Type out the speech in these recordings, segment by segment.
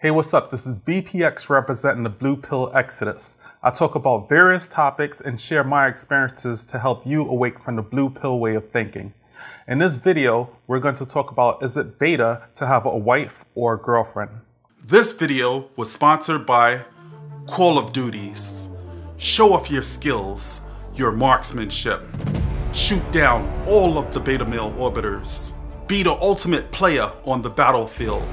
Hey, what's up? This is BPX representing the Blue Pill Exodus. I talk about various topics and share my experiences to help you awake from the Blue Pill way of thinking. In this video, we're going to talk about, is it beta to have a wife or a girlfriend? This video was sponsored by Call of Duties. Show off your skills, your marksmanship. Shoot down all of the beta male orbiters. Be the ultimate player on the battlefield.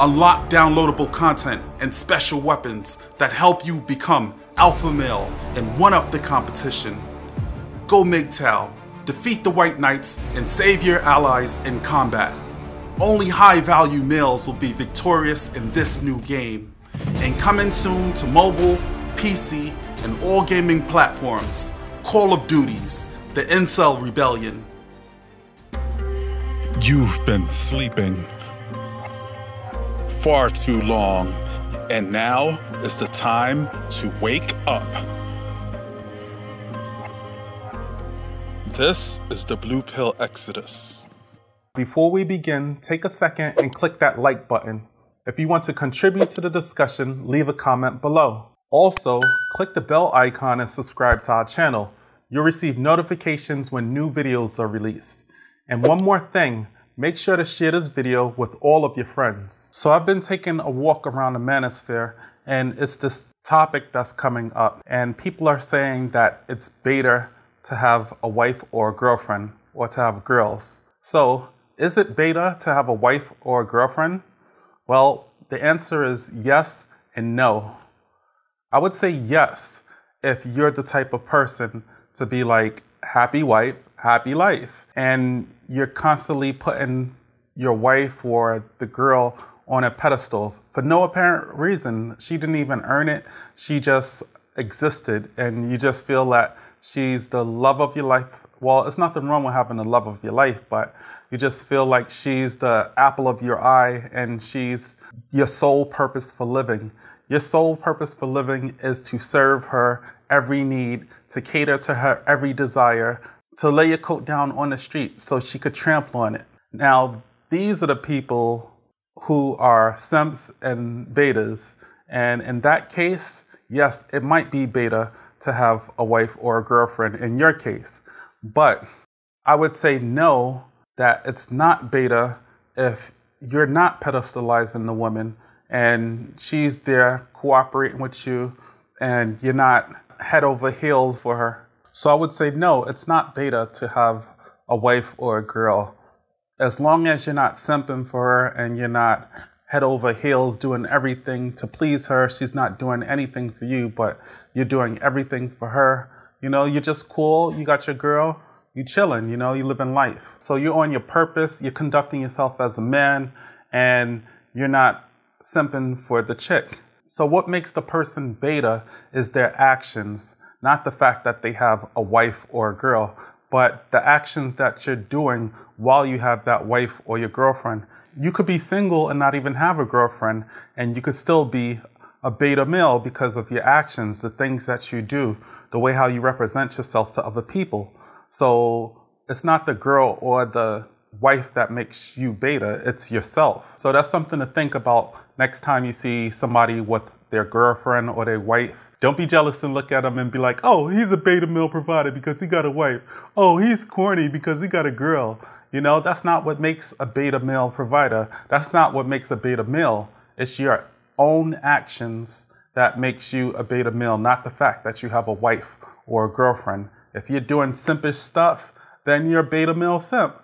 Unlock downloadable content and special weapons that help you become alpha male and one-up the competition. Go MGTOW, defeat the white knights and save your allies in combat. Only high-value males will be victorious in this new game. And coming soon to mobile, PC, and all gaming platforms, Call of Duties, the Incel Rebellion. You've been sleeping far too long, and now is the time to wake up. This is the Blue Pill Exodus. Before we begin, take a second and click that like button. If you want to contribute to the discussion, leave a comment below. Also, click the bell icon and subscribe to our channel. You'll receive notifications when new videos are released. And one more thing, make sure to share this video with all of your friends. So I've been taking a walk around the manosphere, and it's this topic that's coming up. And people are saying that it's beta to have a wife or a girlfriend, or to have girls. So is it beta to have a wife or a girlfriend? Well, the answer is yes and no. I would say yes if you're the type of person to be like, happy wife, happy life. And you're constantly putting your wife or the girl on a pedestal for no apparent reason. She didn't even earn it. She just existed, and you just feel that she's the love of your life. Well, it's nothing wrong with having the love of your life, but you just feel like she's the apple of your eye and she's your sole purpose for living. Your sole purpose for living is to serve her every need, to cater to her every desire, to lay your coat down on the street so she could trample on it. Now, these are the people who are simps and betas. And in that case, yes, it might be beta to have a wife or a girlfriend in your case. But I would say no, that it's not beta if you're not pedestalizing the woman and she's there cooperating with you and you're not head over heels for her. So I would say, no, it's not beta to have a wife or a girl. As long as you're not simping for her and you're not head over heels doing everything to please her, she's not doing anything for you, but you're doing everything for her. You know, you're just cool. You got your girl. You chilling, you know, you living life. So you're on your purpose. You're conducting yourself as a man and you're not simping for the chick. So what makes the person beta is their actions. Not the fact that they have a wife or a girl, but the actions that you're doing while you have that wife or your girlfriend. You could be single and not even have a girlfriend, and you could still be a beta male because of your actions, the things that you do, the way how you represent yourself to other people. So it's not the girl or the wife that makes you beta, it's yourself. So that's something to think about next time you see somebody with their girlfriend or their wife. Don't be jealous and look at him and be like, oh, he's a beta male provider because he got a wife. Oh, he's corny because he got a girl. You know, that's not what makes a beta male provider. That's not what makes a beta male. It's your own actions that makes you a beta male, not the fact that you have a wife or a girlfriend. If you're doing simpish stuff, then you're a beta male simp.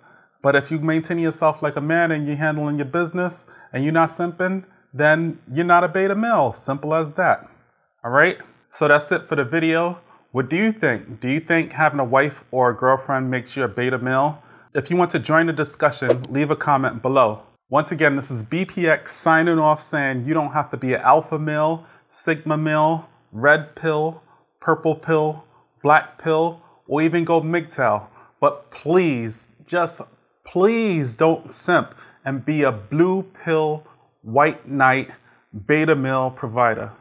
But if you maintain yourself like a man and you're handling your business and you're not simping, then you're not a beta male. Simple as that. All right, so that's it for the video. What do you think? Do you think having a wife or a girlfriend makes you a beta male? If you want to join the discussion, leave a comment below. Once again, this is BPX signing off saying you don't have to be an alpha male, sigma male, red pill, purple pill, black pill, or even go MGTOW. But please, just please don't simp and be a blue pill, white knight, beta male provider.